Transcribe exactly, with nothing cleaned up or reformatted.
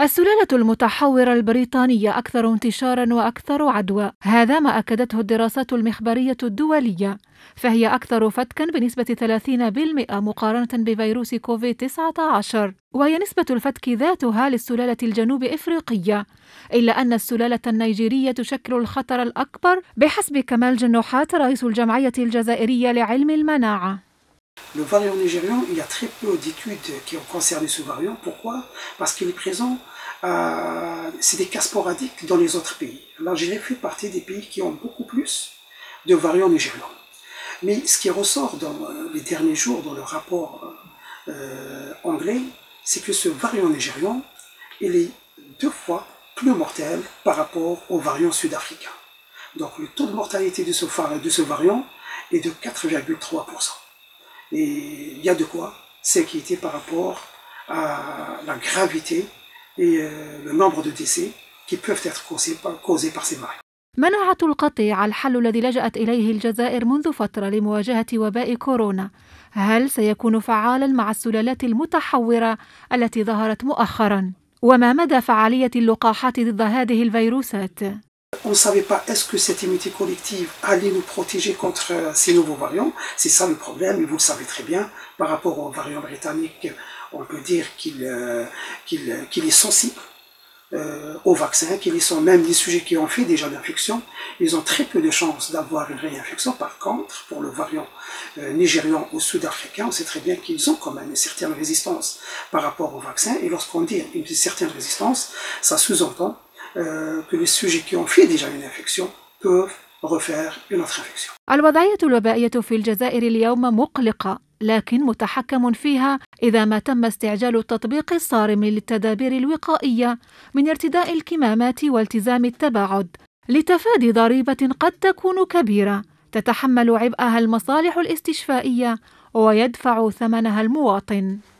السلالة المتحورة البريطانية أكثر انتشاراً وأكثر عدوى، هذا ما أكدته الدراسات المخبرية الدولية، فهي أكثر فتكاً بنسبة ثلاثين بالمئة مقارنة بفيروس كوفيد تسعة عشر، وهي نسبة الفتك ذاتها للسلالة الجنوب إفريقية، إلا أن السلالة النيجيرية تشكل الخطر الأكبر بحسب كمال جنوحات رئيس الجمعية الجزائرية لعلم المناعة. Le variant nigérian, il y a très peu d'études qui ont concerné ce variant. Pourquoi? Parce qu'il est présent, euh, c'est des cas sporadiques dans les autres pays. L'Algérie fait partie des pays qui ont beaucoup plus de variants nigérians. Mais ce qui ressort dans les derniers jours dans le rapport euh, anglais, c'est que ce variant nigérian, il est deux fois plus mortel par rapport au variant sud-africain. Donc le taux de mortalité de ce, de ce variant est de quatre virgule trois pour cent. Et il y a de quoi s'inquiéter par rapport à la gravité et le nombre de décès qui peuvent être causés par ces maladies. مناعة القطيع الحل الذي لجأت إليه الجزائر منذ فترة لمواجهة وباء كورونا، هل سيكون فعالاً مع السلالات المتحورة التي ظهرت مؤخراً؟ وما مدى فعالية اللقاحات ضد هذه الفيروسات؟ On ne savait pas est-ce que cette immunité collective allait nous protéger contre ces nouveaux variants. C'est ça le problème, et vous le savez très bien, par rapport aux variants britanniques, on peut dire qu'il euh, qu'il, qu'il est sensible euh, aux vaccins, qu'ils sont même des sujets qui ont fait déjà l'infection. Ils ont très peu de chances d'avoir une réinfection. Par contre, pour le variant euh, nigérian ou sud-africain, on sait très bien qu'ils ont quand même une certaine résistance par rapport aux vaccins. Et lorsqu'on dit une certaine résistance, ça sous-entend que les sujets qui ont fait déjà une infection peuvent refaire une autre infection. الوضعية الوبائية في الجزائر اليوم مقلقة، لكن متحكم فيها إذا ما تم استعجال التطبيق الصارم للتدابير الوقائية من ارتداء الكمامات والتزام التباعد لتفادي ضريبة قد تكون كبيرة تتحمل عبئها المصالح الاستشفائية ويدفع ثمنها المواطن.